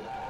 Yeah.